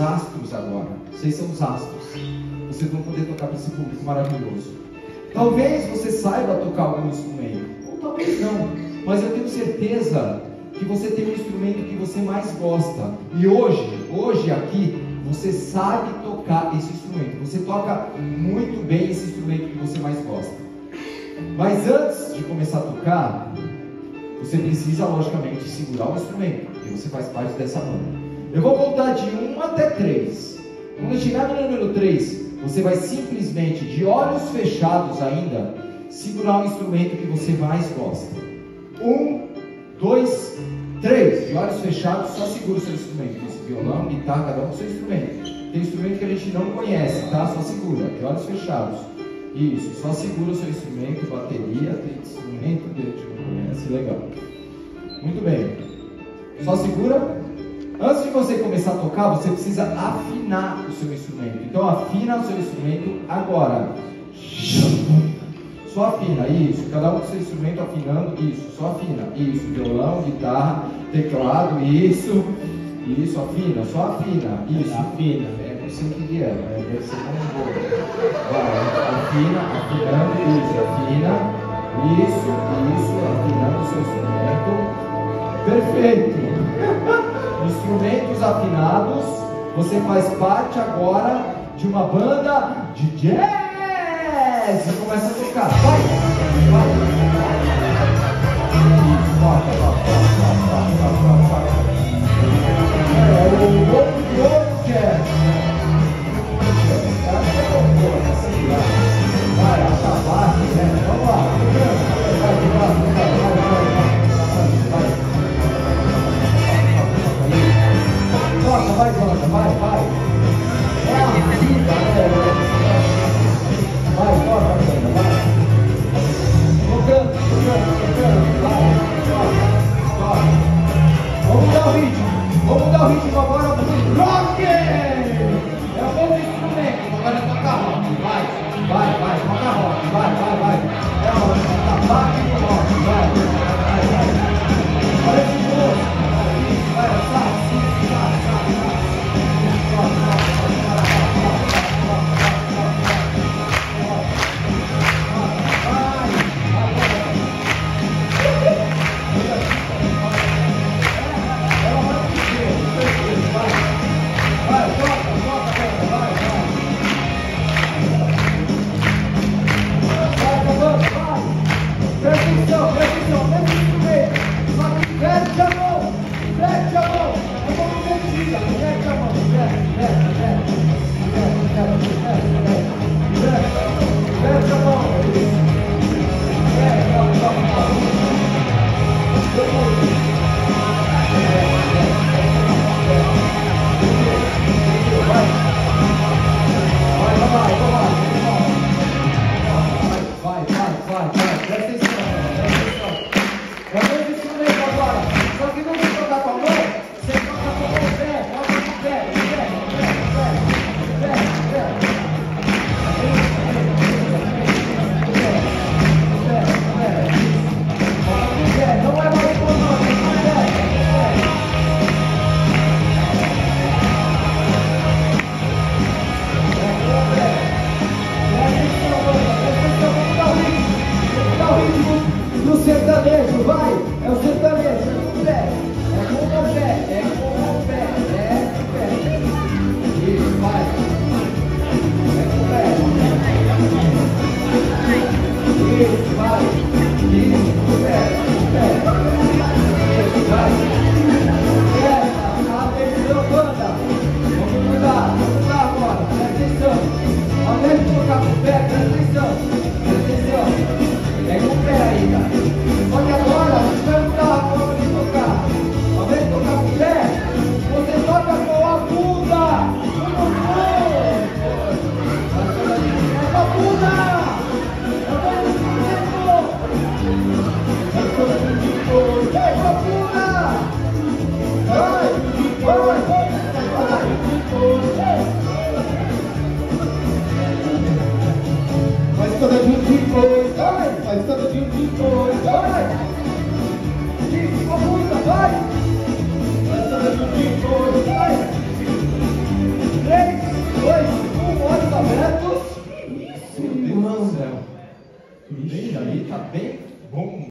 os astros agora. Vocês são os astros. Vocês vão poder tocar para esse público maravilhoso. Talvez você saiba tocar algum instrumento, ou talvez não, mas eu tenho certeza que você tem um instrumento que você mais gosta. E hoje aqui, você sabe tocar esse instrumento. Você toca muito bem esse instrumento que você mais gosta. Mas antes de começar a tocar, você precisa, logicamente, segurar o instrumento, porque você faz parte dessa banda. Eu vou contar de 1 até 3. Quando eu chegar no número 3, você vai simplesmente, de olhos fechados ainda, segurar o instrumento que você mais gosta. 1, 2, 3. De olhos fechados, só segura o seu instrumento. Violão, guitarra, cada um com o seu instrumento. Tem instrumento que a gente não conhece, tá? Só segura, de olhos fechados. Isso, só segura o seu instrumento, bateria, tem instrumento que a gente não conhece, legal. Muito bem. Só segura. Antes de você começar a tocar, você precisa afinar o seu instrumento. Então afina o seu instrumento agora. Só afina, isso. Cada um com seu instrumento afinando, isso. Só afina, isso. Violão, guitarra, teclado, isso. Isso, afina, só afina. Isso, afina. É, não sei o que é, deve ser como um bolo. Afina, afinando, isso, afina. Isso, afinando o seu instrumento. Perfeito. Instrumentos afinados. Você faz parte agora de uma banda de jazz. E começa a tocar. Vai. Vai! bem bom.